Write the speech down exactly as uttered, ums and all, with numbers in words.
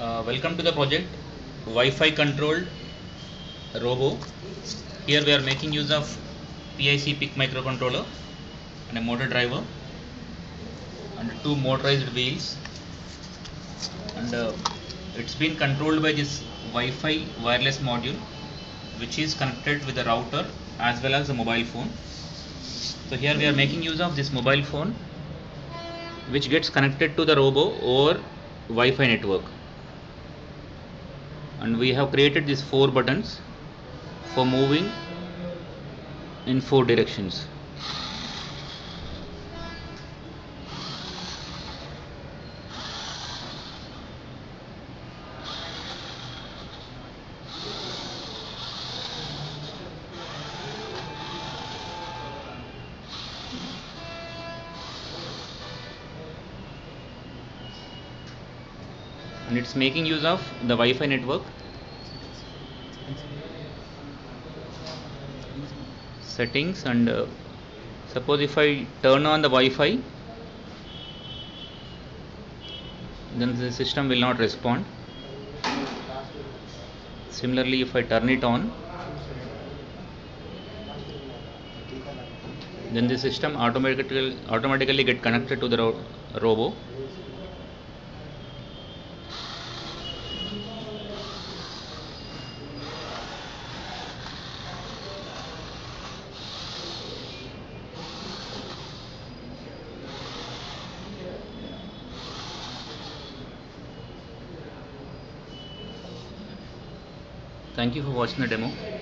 Uh, welcome to the project Wi-Fi controlled robo. Here we are making use of P I C P I C microcontroller and a motor driver and two motorized wheels, and uh, it's been controlled by this Wi-Fi wireless module, which is connected with the router as well as the mobile phone. So here we are making use of this mobile phone, which gets connected to the robo over Wi-Fi network, and we have created these four buttons for moving in four directions. And it's making use of the Wi-Fi network. Settings, and uh, suppose if I turn on the Wi-Fi, then the system will not respond. Similarly, if I turn it on, then the system automatically automatically get connected to the ro robo. Thank you for watching the demo.